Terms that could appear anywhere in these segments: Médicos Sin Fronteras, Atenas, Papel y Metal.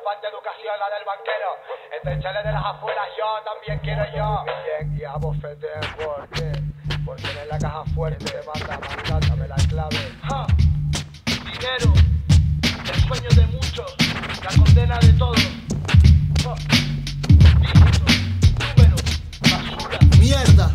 ocupan de educación, la del banquero. Entre chales de las afueras yo también quiero yo. Bien, y a bofetear, ¿por qué? Porque en la caja fuerte, manda, dame la clave. ¡Ja! Dinero, el sueño de muchos, la condena de todos. ¡Ja! Dígitos, números, basura, mierda.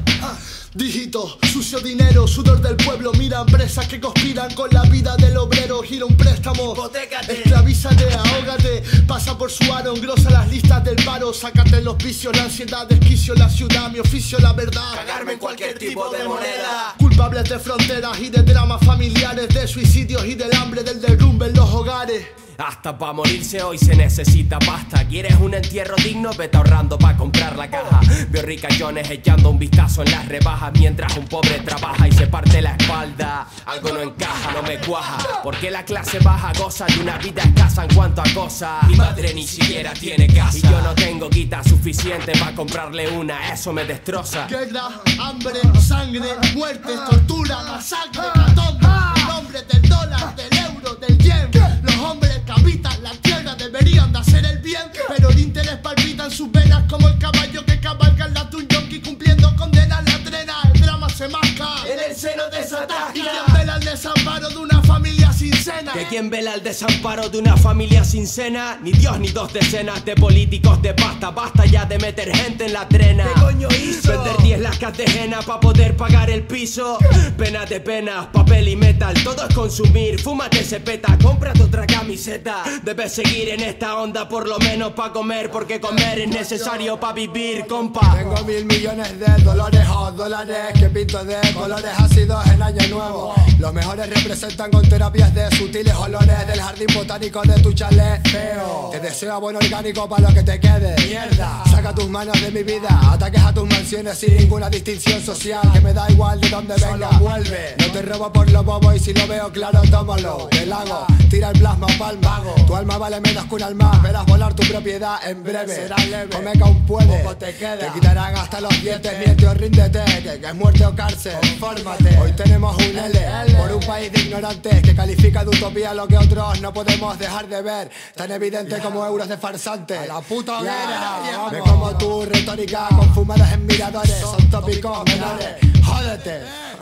Dígitos, sucio dinero, sudor del pueblo. Mira empresas que conspiran con la vida del obrero. Gira un préstamo, hipotécate, esclavízate, ahógate. Pasa por su aro, engrosa las listas del paro. Sácate los vicios, la ansiedad, desquicio la ciudad. Mi oficio, la verdad, cagarme en cualquier tipo de moneda. Culpables de fronteras y de dramas familiares, de suicidios y del hambre, del derrumbe en los hogares. Hasta pa' morirse hoy se necesita pasta. ¿Quieres un entierro digno? Vete ahorrando pa' comprar la caja. Veo ricachones echando un vistazo en las rebajas, mientras un pobre trabaja y se parte la espalda. Algo no encaja, no me cuaja, porque la clase baja goza de una vida escasa en cuanto a cosas. Mi madre ni siquiera tiene casa y yo no tengo guita suficiente pa' comprarle una, eso me destroza. Guerra, hambre, sangre, muerte, tortura, masacre, catombe. El hombre del dólar, del euro, del yen. Los hombres habitan la tierra, deberían de hacer el bien, pero el interés palpita en sus venas como el caballo que cabalga la tunjonki, cumpliendo condenas la trena. El drama se masca en el seno de esa tasca. ¿Y quién vela el desamparo de una familia sin cena? ¿De quién vela el desamparo de una familia sin cena? Ni Dios ni dos decenas de políticos de pasta. Basta ya de meter gente en la trena. ¿Qué coño hizo? Vender 10 lascas de jena pa' poder pagar el piso. Pena de penas, papel y metal, todo es consumir. Fúmate ese peta, cómprate otra camiseta. Debes seguir en esta onda por lo menos pa' comer, porque comer es necesario pa' vivir, compa. Tengo 1.000 millones de dólares o dólares que pinto de colores ácidos en año nuevo. Los mejores representan con terapias de sutiles olores del jardín botánico de tu chalet feo. Te deseo abono orgánico pa' lo que te quede. Mierda, saca tus manos de mi vida. Ataques a tus mansiones sin ninguna distinción social, que me da igual de dónde venga. Vuelve, no te robo por lo bobo y si lo veo claro tómalo. Del lago, tira el plasma o palma. Tu alma vale menos que un alma. Verás volar tu propiedad en breve. Será leve, come que aún puedes. Te quitarán hasta los dientes. Miente o ríndete, que es muerte o cárcel. Confórmate. Hoy tenemos un L por un país de ignorantes que califica de utopía lo que otros no podemos dejar de ver, tan evidente como euros de farsantes. A la puta hoguera. Ve como tu retórica con fumadas en miradores son tópicos menores. Jódete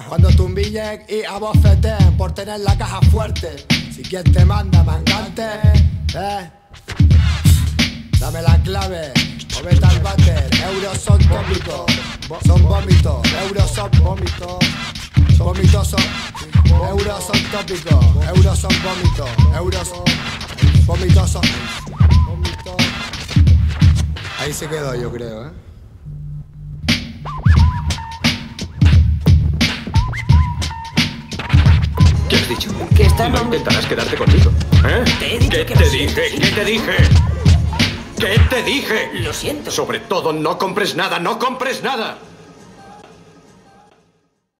cuando tumbillen y abofeten por tener la caja fuerte. Si quien te manda, mangante, dame la clave, o vete al váter. Euros son vómitos, son vómitos. Euros son vómitos, son vómitos son. Euros son tópicos, euros son vómitos. Euros son vómitos son. Ahí se quedó, yo creo, ¿eh? ¿Qué has dicho? Que está no intentarás quedarte conmigo, ¿eh? Te he dicho ¿qué que te dije? ¿Qué te dije? ¿Qué te dije? Lo siento. Sobre todo, no compres nada, no compres nada.